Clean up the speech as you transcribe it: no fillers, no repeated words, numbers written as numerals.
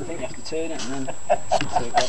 I think you have to turn it and then take that.